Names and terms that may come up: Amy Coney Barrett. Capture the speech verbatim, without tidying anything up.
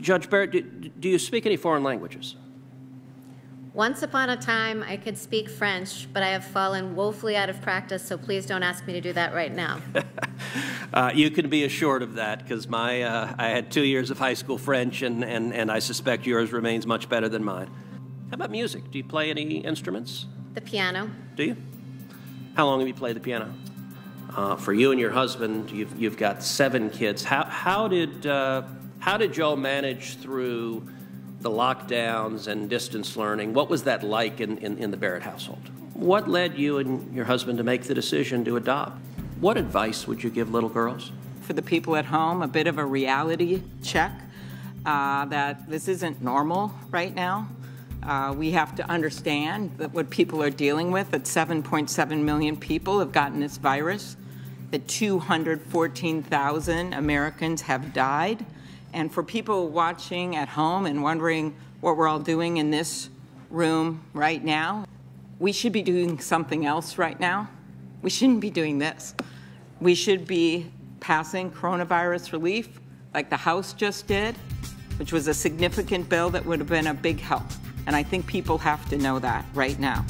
Judge Barrett, do, do you speak any foreign languages? Once upon a time, I could speak French, but I have fallen woefully out of practice, so please don't ask me to do that right now. uh, you can be assured of that, because my uh, I had two years of high school French, and, and, and I suspect yours remains much better than mine. How about music? Do you play any instruments? The piano. Do you? How long have you played the piano? Uh, for you and your husband, you've, you've got seven kids. How, how did, uh, how did y'all manage through the lockdowns and distance learning? What was that like in, in, in the Barrett household? What led you and your husband to make the decision to adopt? What advice would you give little girls? For the people at home, a bit of a reality check uh, that this isn't normal right now. Uh, we have to understand that what people are dealing with, that seven point seven million people have gotten this virus, that two hundred fourteen thousand Americans have died. And for people watching at home and wondering what we're all doing in this room right now, we should be doing something else right now. We shouldn't be doing this. We should be passing coronavirus relief like the House just did, which was a significant bill that would have been a big help. And I think people have to know that right now.